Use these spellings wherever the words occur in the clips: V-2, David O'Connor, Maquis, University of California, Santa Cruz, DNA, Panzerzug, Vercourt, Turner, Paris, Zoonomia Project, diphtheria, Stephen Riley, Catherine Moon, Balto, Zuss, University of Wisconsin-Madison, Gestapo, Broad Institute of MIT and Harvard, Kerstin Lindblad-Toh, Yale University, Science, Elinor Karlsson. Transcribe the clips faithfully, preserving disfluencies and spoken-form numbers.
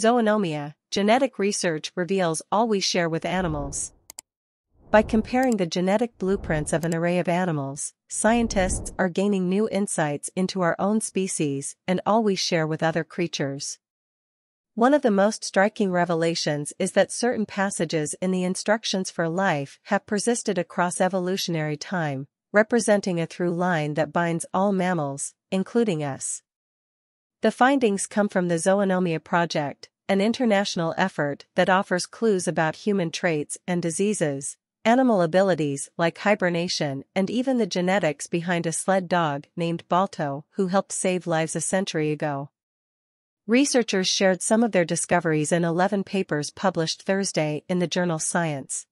Zoonomia, genetic research reveals all we share with animals. By comparing the genetic blueprints of an array of animals, scientists are gaining new insights into our own species and all we share with other creatures. One of the most striking revelations is that certain passages in the instructions for life have persisted across evolutionary time, representing a through line that binds all mammals, including us. The findings come from the Zoonomia Project, an international effort that offers clues about human traits and diseases, animal abilities like hibernation, and even the genetics behind a sled dog named Balto who helped save lives a century ago. Researchers shared some of their discoveries in eleven papers published Thursday in the journal Science.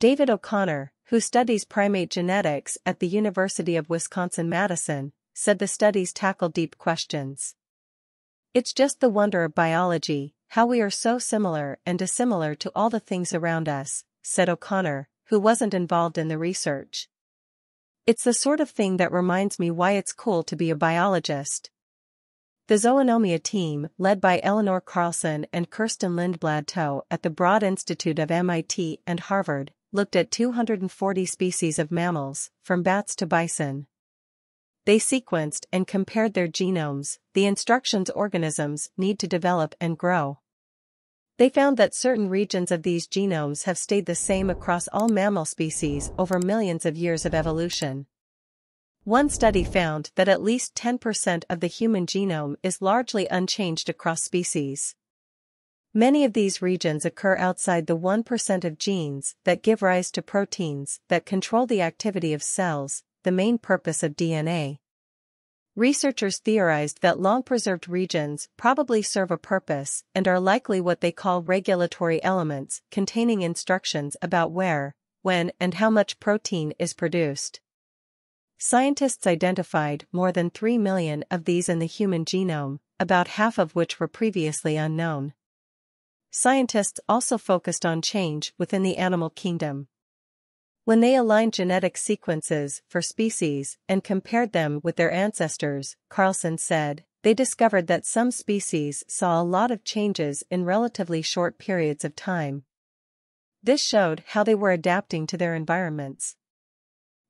David O'Connor, who studies primate genetics at the University of Wisconsin-Madison, said the studies tackle deep questions. It's just the wonder of biology, how we are so similar and dissimilar to all the things around us, said O'Connor, who wasn't involved in the research. It's the sort of thing that reminds me why it's cool to be a biologist. The Zoonomia team, led by Elinor Karlsson and Kerstin Lindblad-Toh at the Broad Institute of M I T and Harvard, looked at two hundred forty species of mammals, from bats to bison. They sequenced and compared their genomes, the instructions organisms need to develop and grow. They found that certain regions of these genomes have stayed the same across all mammal species over millions of years of evolution. One study found that at least ten percent of the human genome is largely unchanged across species. Many of these regions occur outside the one percent of genes that give rise to proteins that control the activity of cells, the main purpose of D N A. Researchers theorized that long-preserved regions probably serve a purpose and are likely what they call regulatory elements, containing instructions about where, when, and how much protein is produced. Scientists identified more than three million of these in the human genome, about half of which were previously unknown. Scientists also focused on change within the animal kingdom. When they aligned genetic sequences for species and compared them with their ancestors, Karlsson said, they discovered that some species saw a lot of changes in relatively short periods of time. This showed how they were adapting to their environments.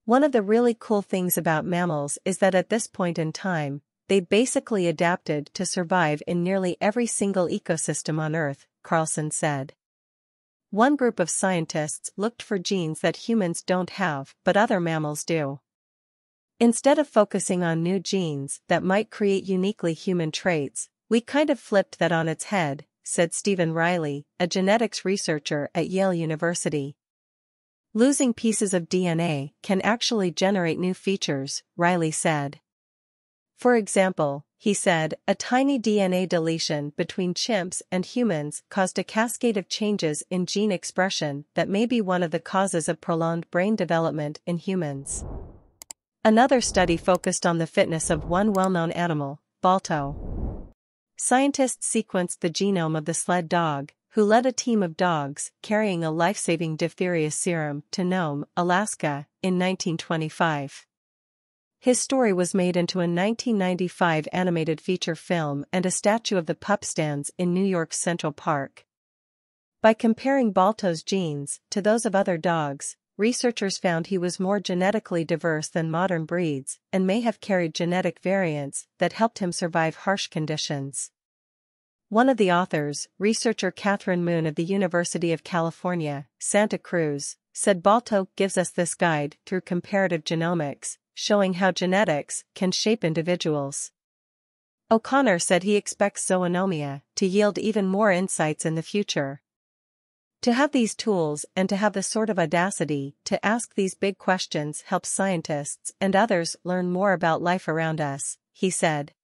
One of the really cool things about mammals is that at this point in time, they basically adapted to survive in nearly every single ecosystem on Earth, Karlsson said. One group of scientists looked for genes that humans don't have but other mammals do. Instead of focusing on new genes that might create uniquely human traits, we kind of flipped that on its head, said Stephen Riley, a genetics researcher at Yale University. Losing pieces of D N A can actually generate new features, Riley said. For example, he said, a tiny D N A deletion between chimps and humans caused a cascade of changes in gene expression that may be one of the causes of prolonged brain development in humans. Another study focused on the fitness of one well-known animal, Balto. Scientists sequenced the genome of the sled dog, who led a team of dogs carrying a life-saving diphtheria serum to Nome, Alaska, in nineteen twenty-five. His story was made into a nineteen ninety-five animated feature film, and a statue of the pup stands in New York's Central Park. By comparing Balto's genes to those of other dogs, researchers found he was more genetically diverse than modern breeds and may have carried genetic variants that helped him survive harsh conditions. One of the authors, researcher Catherine Moon of the University of California, Santa Cruz, said Balto gives us this guide through comparative genomics, showing how genetics can shape individuals. O'Connor said he expects Zoonomia to yield even more insights in the future. To have these tools and to have the sort of audacity to ask these big questions helps scientists and others learn more about life around us, he said.